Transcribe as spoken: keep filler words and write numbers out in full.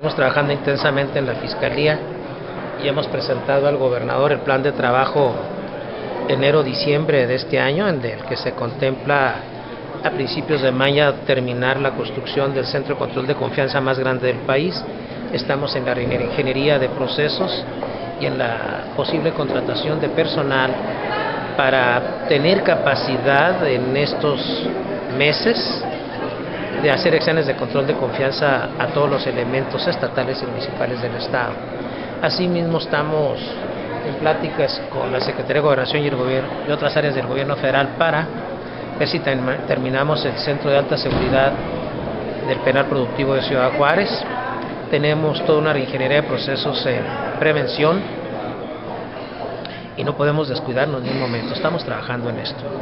Estamos trabajando intensamente en la Fiscalía y hemos presentado al gobernador el plan de trabajo enero-diciembre de este año, en el que se contempla a principios de mayo terminar la construcción del centro de control de confianza más grande del país. Estamos en la reingeniería de procesos y en la posible contratación de personal para tener capacidad en estos meses de hacer exámenes de control de confianza a todos los elementos estatales y municipales del Estado. Asimismo, estamos en pláticas con la Secretaría de Gobernación y el gobierno y otras áreas del gobierno federal para ver si terminamos el Centro de Alta Seguridad del Penal Productivo de Ciudad Juárez. Tenemos toda una reingeniería de procesos en prevención y no podemos descuidarnos ni un momento. Estamos trabajando en esto.